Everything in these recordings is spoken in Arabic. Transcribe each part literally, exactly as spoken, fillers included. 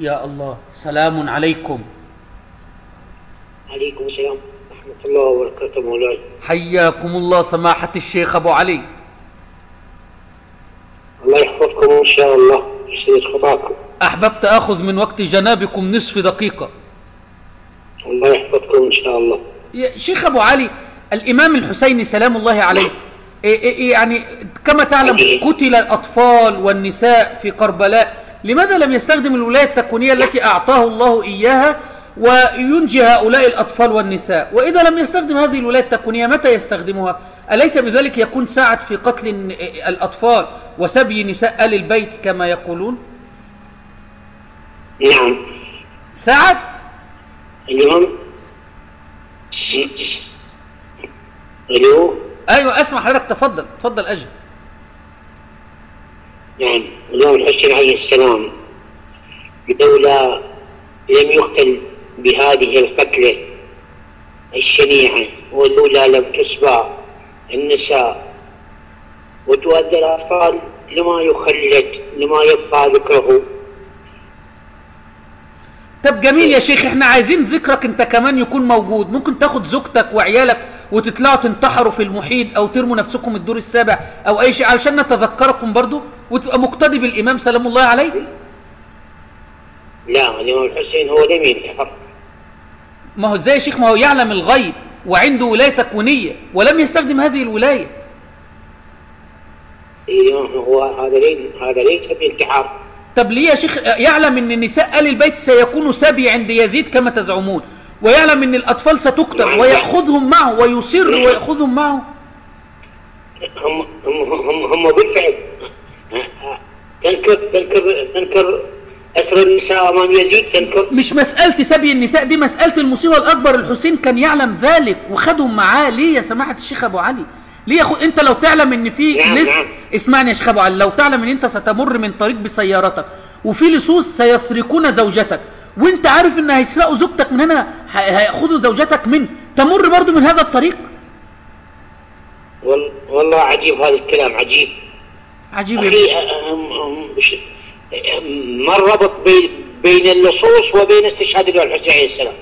يا الله. سلام عليكم. عليكم السلام ورحمة الله وبركاته مولاي. حياكم الله سماحة الشيخ أبو علي. الله يحفظكم إن شاء الله ويسدد خطاكم. أحببت أخذ من وقت جنابكم نصف دقيقة. الله يحفظكم إن شاء الله. يا شيخ أبو علي، الإمام الحسين سلام الله عليه إيه إيه يعني كما تعلم قتل الأطفال والنساء في كربلاء، لماذا لم يستخدم الولاية التكوينية التي أعطاه الله إياها وينجي هؤلاء الأطفال والنساء؟ وإذا لم يستخدم هذه الولاية التكوينية متى يستخدمها؟ أليس بذلك يكون ساعد في قتل الأطفال وسبي نساء آل البيت كما يقولون؟ نعم ساعد؟ اليوم الو ايوه اسمع حضرتك، تفضل تفضل اجل. نعم، اليوم الحسين عليه السلام بدولة لم يقتل بهذه القتلة الشنيعة، ولولا لم تسبع النساء وتؤدى الأطفال لما يخلد، لما يبقى ذكره. طب جميل يا شيخ، احنا عايزين ذكرك انت كمان يكون موجود. ممكن تاخد زوجتك وعيالك وتطلعوا تنتحروا في المحيط او ترموا نفسكم الدور السابع او اي شيء علشان نتذكركم برضو وتبقى مقتدي بالامام سلام الله عليه؟ لا، الامام الحسين هو لم ينتحر. ما هو ازاي يا شيخ؟ ما هو يعلم الغيب وعنده ولايه تكوينيه ولم يستخدم هذه الولايه. هو هذا ليس هذا ليس بانتحار. طب ليه يا شيخ يعلم ان نساء ال البيت سيكونوا سبي عند يزيد كما تزعمون، ويعلم ان الاطفال ستقتل وياخذهم معه ويصر وياخذهم معه؟ هم هم هم بالفعل تنكر تنكر تنكر اسر النساء امام يزيد، تنكر مش مساله سبي النساء دي، مساله المصيبه الاكبر. الحسين كان يعلم ذلك وخدهم معاه. ليه يا سماحه الشيخ ابو علي؟ ليه خو... انت لو تعلم ان في لص، اسمعني يا شيخ ابو علي، لو تعلم ان انت ستمر من طريق بسيارتك وفي لصوص سيسرقون زوجتك وانت عارف ان هيسرقوا زوجتك من هنا، هياخذوا زوجتك منه، تمر برضو من هذا الطريق؟ وال... والله عجيب هذا الكلام، عجيب عجيب. أخي أم... أم... أم... ما الربط بي... بين اللصوص وبين استشهاد الحسين عليه السلام؟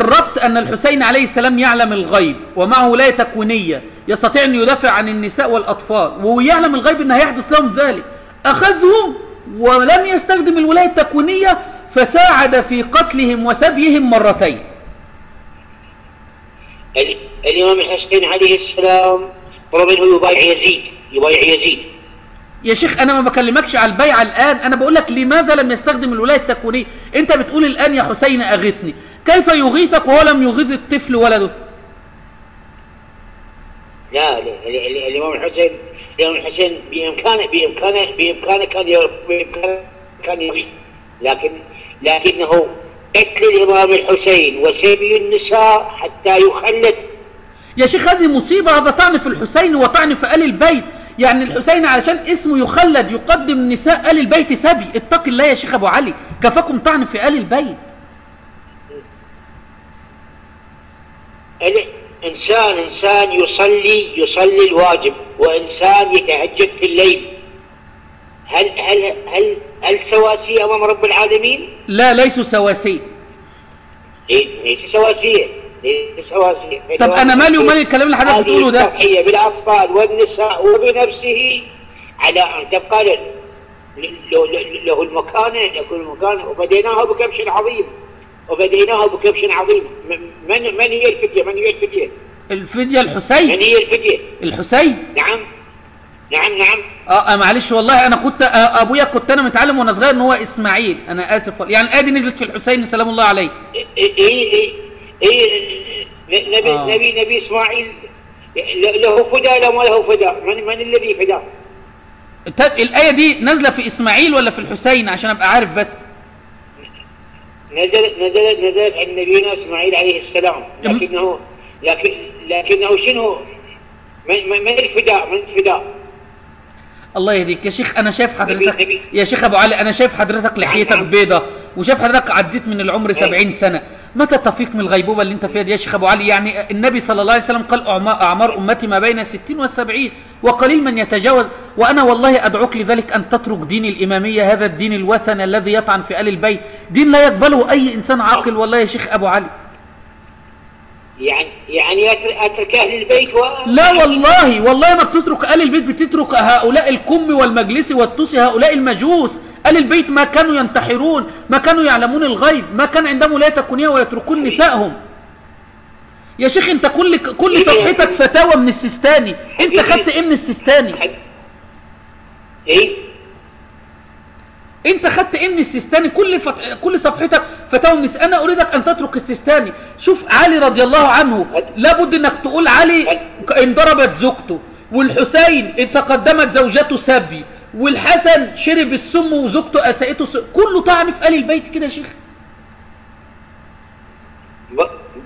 الربط ان الحسين عليه السلام يعلم الغيب ومعه ولايه تكوينيه يستطيع ان يدافع عن النساء والاطفال، وهو يعلم الغيب ان هيحدث لهم ذلك، اخذهم ولم يستخدم الولايه التكوينيه فساعد في قتلهم وسبيهم مرتين. الامام الحسين عليه السلام طلب منه يبايع يزيد، يبايع يزيد. يا شيخ انا ما بكلمكش على البيعه الان، انا بقول لك لماذا لم يستخدم الولايه التكوينيه؟ انت بتقول الان يا حسين اغثني، كيف يغيثك وهو لم يغيث الطفل ولده؟ لا، الامام الحسين الامام الحسين بامكانه بامكانه بامكانه كان بامكانه كان يغيث، لكن لكنه قتل الامام الحسين وسبي النساء حتى يخلد. يا شيخ هذه مصيبه، هذا طعن في الحسين وطعن في ال البيت. يعني الحسين علشان اسمه يخلد يقدم نساء آل البيت سبي. اتق الله يا شيخ أبو علي، كفاكم طعن في آل البيت. إنسان إنسان يصلي يصلي الواجب، وإنسان يتهجد في الليل، هل هل هل هل سواسية أمام رب العالمين؟ لا، ليسوا سواسية. ليسوا سواسية. طب انا مالي ومالي الكلام اللي حضرتك بتقوله ده؟ التضحيه بالاطفال والنساء وبنفسه على ان تبقى له المكانه، يكون المكانه. وبديناها بكبش عظيم، وبديناها بكبش عظيم. من من هي الفديه؟ من هي الفديه؟ الفديه الحسين. من هي الفديه؟ الحسين. نعم نعم نعم. اه معلش والله انا كنت ابويا كنت انا متعلم وانا صغير ان هو اسماعيل، انا اسف يعني. ادي نزلت في الحسين سلام الله عليه. اي اي اي إيه نبي آه. نبي نبي إسماعيل له فداء لو ما له فداء؟ من من الذي فداه؟ طب الآية دي نازلة في إسماعيل ولا في الحسين عشان أبقى عارف بس؟ نزلت نزلت نزلت عند نبينا إسماعيل عليه السلام، لكنه لكن لكنه شنو؟ من من الفداء؟ من الفداء؟ الله يهديك يا شيخ، أنا شايف حضرتك نبي. يا شيخ أبو علي أنا شايف حضرتك لحيتك بيضة، وشايف حضرتك عديت من العمر سبعين سنة، متى تفيق من الغيبوبه اللي انت فيها دي يا شيخ ابو علي؟ يعني النبي صلى الله عليه وسلم قال اعمار امتي ما بين ستين وسبعين وقليل من يتجاوز، وانا والله ادعوك لذلك ان تترك دين الاماميه، هذا الدين الوثن الذي يطعن في ال البيت، دين لا يقبله اي انسان عاقل والله يا شيخ ابو علي. يعني يعني اترك اهل البيت و... لا والله والله ما بتترك اهل البيت، بتترك هؤلاء الكم والمجلس والطوسي، هؤلاء المجوس. اهل البيت ما كانوا ينتحرون، ما كانوا يعلمون الغيب، ما كان عندهم ولايه تكونيه ويتركون نسائهم. يا شيخ انت كل كل صفحتك فتاوى من السيستاني، انت خدت ايه من السيستاني؟ ايه؟ انت خدت ايه من السيستاني؟ كل فت... كل صفحتك فتاوى من السيستاني. انا اريدك ان تترك السيستاني. شوف علي رضي الله عنه، لابد انك تقول علي انضربت زوجته، والحسين تقدمت زوجته سبي، والحسن شرب السم وزوجته اساءته، كله طعن في ال البيت كده يا شيخ.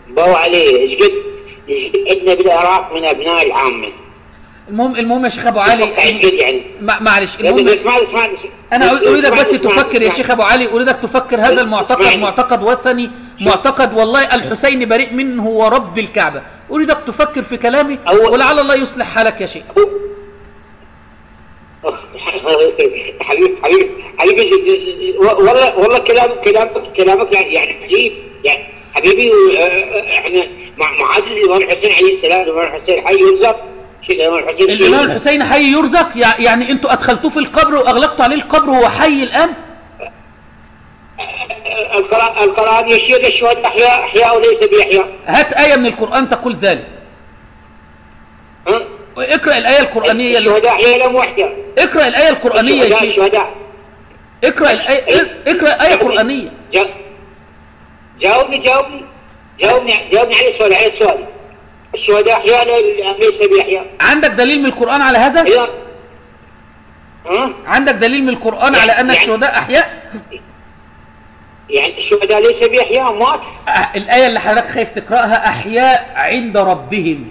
باو عليه ايش قد ايش قد عندنا بالعراق من ابناء العامه. المهم المهم يا شيخ ابو علي يعني معلش المهم اسمع اسمع انا اريدك بس تفكر يا شيخ ابو علي، اريدك تفكر هذا المعتقد معتقد وثني، معتقد والله الحسين بريء منه ورب الكعبه. اريدك تفكر في كلامي ولعل الله يصلح حالك يا شيخ. حبيبي حبيبي حبيبي والله والله كلامك كلامك كلامك يعني يعني عجيب يعني حبيبي. احنا مع معاجز الامام الحسين عليه السلام، الامام الحسين حي يرزق، الامام الحسين الامام الحسين حي يرزق، يعني انتوا ادخلتوه في القبر واغلقتوا عليه القبر وهو حي الان؟ القران يشير الشهداء احياء احياء وليس باحياء. هات ايه من القران تقول ذلك. ها؟ اقرأ الآية القرآنية. الشهداء أحياء لم يحيى. اقرأ الآية القرآنية يا شيخ. الشهداء اقرأ الآية اقرأ آية قرآنية. جاوبني جاوبني جاوبني جاوبني على سؤال على سؤال. الشهداء أحياء ليس بأحياء. عندك دليل من القرآن على هذا؟ أيوه. ها؟ عندك دليل من القرآن على أن الشهداء أحياء؟ يعني الشهداء ليس بأحياء، مات. الآية اللي حضرتك خايف تقرأها أحياء عند ربهم.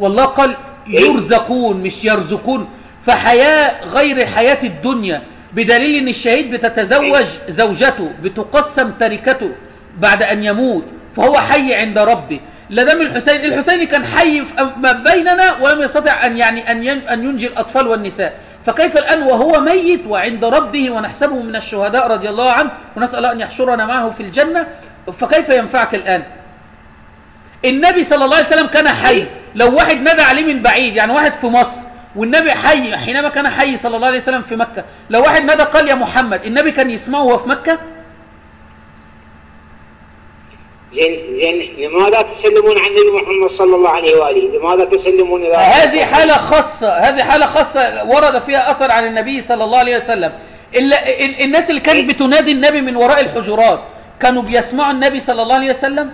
والله قال يرزقون مش يرزقون، فحياة غير حياة الدنيا، بدليل ان الشهيد بتتزوج زوجته، بتقسم تركته بعد ان يموت، فهو حي عند ربه. لا دام الحسين الحسين كان حي ما بيننا ولم يستطع ان يعني ان ان ينجي الاطفال والنساء، فكيف الان وهو ميت وعند ربه ونحسبه من الشهداء رضي الله عنه، ونسال الله ان يحشرنا معه في الجنه، فكيف ينفعك الان؟ النبي صلى الله عليه وسلم كان حي، لو واحد نادى عليه من بعيد، يعني واحد في مصر والنبي حي حينما كان حي صلى الله عليه وسلم في مكة، لو واحد نادى قال يا محمد، النبي كان يسمعه وهو في مكة؟ زين زين لماذا تسلمون عن النبي محمد صلى الله عليه واله؟ لماذا تسلمون الى هذه حالة خاصة، هذه حالة خاصة ورد فيها اثر عن النبي صلى الله عليه وسلم. الناس اللي كانت بتنادي النبي من وراء الحجرات كانوا بيسمعوا النبي صلى الله عليه وسلم؟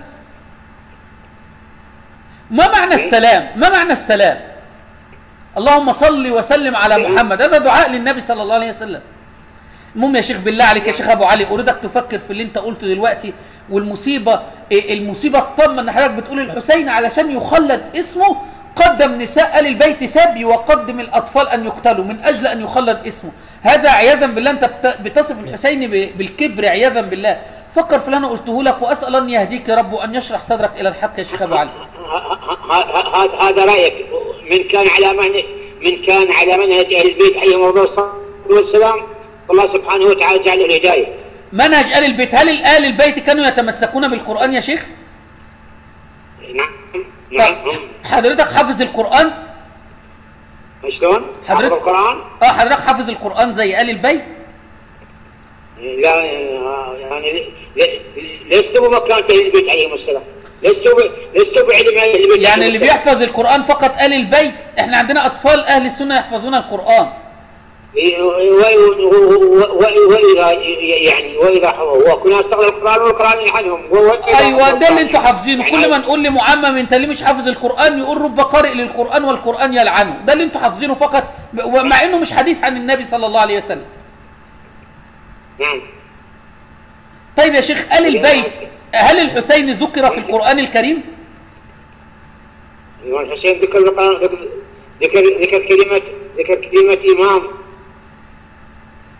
ما معنى السلام؟ ما معنى السلام؟ اللهم صل وسلم على محمد، هذا دعاء للنبي صلى الله عليه وسلم. المهم يا شيخ بالله عليك يا شيخ ابو علي، اريدك تفكر في اللي انت قلته دلوقتي. والمصيبه المصيبه الطامه ان حضرتك بتقول الحسين علشان يخلد اسمه قدم نساء ال البيت سبي، وقدم الاطفال ان يقتلوا من اجل ان يخلد اسمه. هذا عياذا بالله انت بتصف الحسين بالكبر عياذا بالله. فكر في اللي انا قلته لك، واسال ان يهديك يا رب وان يشرح صدرك الى الحق يا شيخ ابو علي. هذا هذا رايك. من كان على منهج من كان على منهج اهل البيت عليهم الصلاه والسلام والله سبحانه وتعالى جعله الهدايه. منهج اهل البيت، هل اهل البيت كانوا يتمسكون بالقران يا شيخ؟ نعم نعم. حضرتك حافظ القران؟ شلون؟ حافظ القران؟ اه حضرتك حافظ القران زي اهل البيت؟ لا يعني لست بمكانة اهل البيت عليهم السلام، لست لست بعلم اهل البيت. يعني اللي بيحفظ القرآن فقط آل البيت، احنا عندنا أطفال أهل السنة يحفظون القرآن. وإذا يعني وإذا كنا نستغل القرآن والقرآن يلحنهم. أيوه ده اللي أنتوا حافظينه، كل ما نقول لمعمم أنت ليه مش حافظ القرآن يقول رب قارئ للقرآن والقرآن يلعنه، ده اللي أنتوا حافظينه فقط، مع إنه مش حديث عن النبي صلى الله عليه وسلم. نعم. طيب يا شيخ آل البيت هل الحسين ذكر في القرآن الكريم؟ الحسين ذكر ذكر ذكر كلمة ذكر كلمة إمام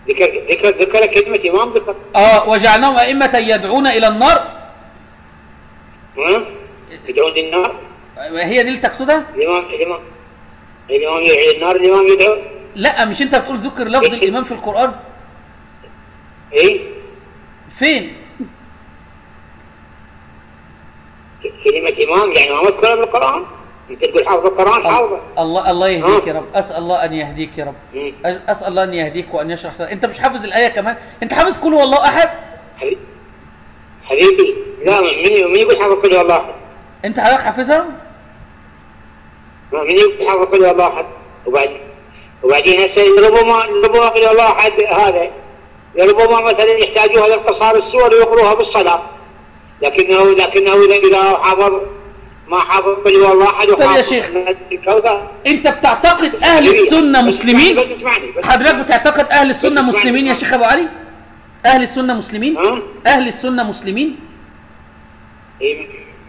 ذكر ذكر ذكر كلمة إمام ذكر. آه وجعلناهم أئمة يدعون إلى النار. ها؟ يدعون للنار؟ هي دي اللي تقصدها؟ الإمام الإمام الإمام يعي النار، الإمام يدعو؟ لا، مش أنت بتقول ذكر لفظ الإمام في القرآن؟ إيه؟ فين؟ كلمة إمام يعني ما مذكورة بالقرآن؟ أنت تقول حافظ القرآن حافظ. الله الله يهديك يا رب، أسأل الله أن يهديك يا رب، أسأل الله أن يهديك وأن يشرح صدرك. أنت مش حافظ الآية كمان؟ أنت حافظ قل هو الله أحد؟ حبيبي حبيبي لا، من من يقول حافظ قل هو الله أحد؟ أنت حضرتك حافظها؟ من يقول حافظ قل هو الله أحد؟ وبعدين وبعدين هسه ربما ربما قل هو الله أحد هذا ربما مثلا يحتاجوها للقصار السور ويقروها بالصلاة، لكنه لكنه إذا حافظ ما حافظ قل هو الله أحد وحافظ. طيب يا شيخ الكوثر، أنت بتعتقد أهل السنة مسلمين؟ بس اسمعني، حضرتك بتعتقد أهل السنة مسلمين يا شيخ أبو علي؟ أهل السنة مسلمين؟ أه؟ أهل السنة مسلمين؟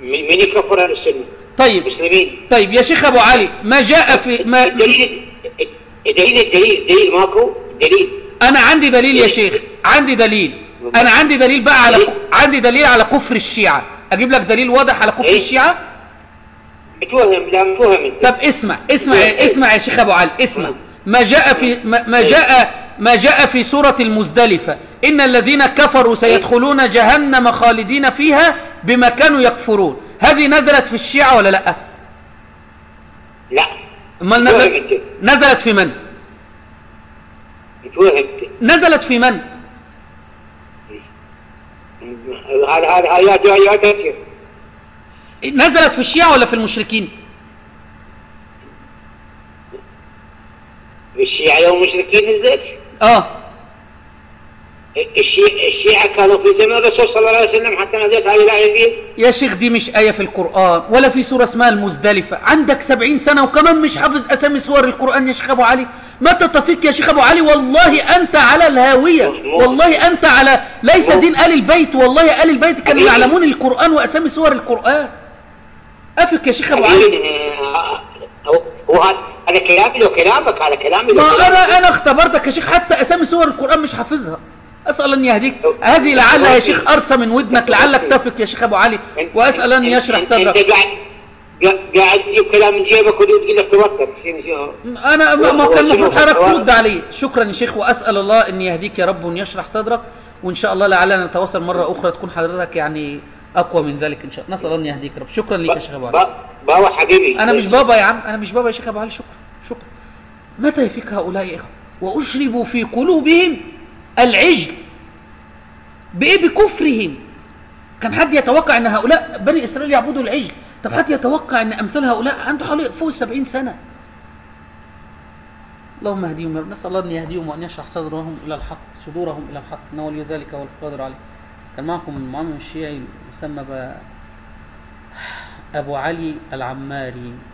من يكفر أهل السنة؟ طيب مسلمين. طيب يا شيخ أبو علي، ما جاء في ما الدليل الدليل الدليل دليل ماكو دليل. أنا عندي دليل يا شيخ، عندي دليل، أنا عندي دليل بقى على عندي دليل على كفر الشيعة، أجيب لك دليل واضح على كفر الشيعة؟ متوهم، لا متوهم أنت. طب اسمع اسمع اسمع يا شيخ أبو علي، اسمع ما جاء في ما جاء ما جاء في سورة المزدلفة: إن الذين كفروا سيدخلون جهنم خالدين فيها بما كانوا يكفرون. هذه نزلت في الشيعة ولا لا؟ لا. امال نزلت نزلت في من؟ نزلت في من؟ نزلت في الشيعة ولا في المشركين؟ الشيعة والمشركين نزلت؟ اه الشيعة كانوا في زمن الرسول صلى الله عليه وسلم حتى نزلت هذه الآية فيه؟ يا شيخ دي مش آية في القرآن ولا في سورة اسمها المزدلفة، عندك سبعين سنة وكمان مش حافظ أسامي سور القرآن يا شيخ أبو علي، متى تفيق يا شيخ أبو علي؟ والله أنت على الهاوية، والله أنت على ليس دين آل البيت، والله آل البيت كانوا يعلمون القرآن وأسامي سور القرآن. أفك يا شيخ أبو علي. هذا كلامي لو كلامك، هذا كلامي لو كلامك. ما انا انا اختبرتك يا شيخ، حتى اسامي سور القران مش حافظها، اسال ان يهديك. هذه لعلها يا شيخ قرصه من ودنك، لعلك تفك يا شيخ ابو علي، واسال ان يشرح صدرك. انت قاعد قاعد تجيب كلام من جيبك وتقول اختبرتك. انا ما كان المفروض حضرتك ترد علي. شكرا يا شيخ، واسال الله ان يهديك يا رب وان يشرح صدرك، وان شاء الله لعلنا نتواصل مره اخرى تكون حضرتك يعني اقوى من ذلك ان شاء الله، نسال الله ان يهديك يا رب. شكرا لك يا شيخ ابو علي. بابا حبيبي، انا مش بابا يا عم، انا مش بابا يا شيخ ابو علي. شكرا شكرا. متى يفيك هؤلاء يا اخوه؟ واشربوا في قلوبهم العجل. بايه؟ بكفرهم. كان حد يتوقع ان هؤلاء بني اسرائيل يعبدوا العجل؟ طب حد يتوقع ان امثال هؤلاء عنده حوالي فوق السبعين سنه؟ اللهم اهديهم يا رب، نسال الله ان يهديهم وان يشرح صدرهم الى الحق، صدورهم الى الحق، انه ولي ذلك والقادر عليه. كان معكم المعلم الشيعي المسمى ب أبو علي العماري.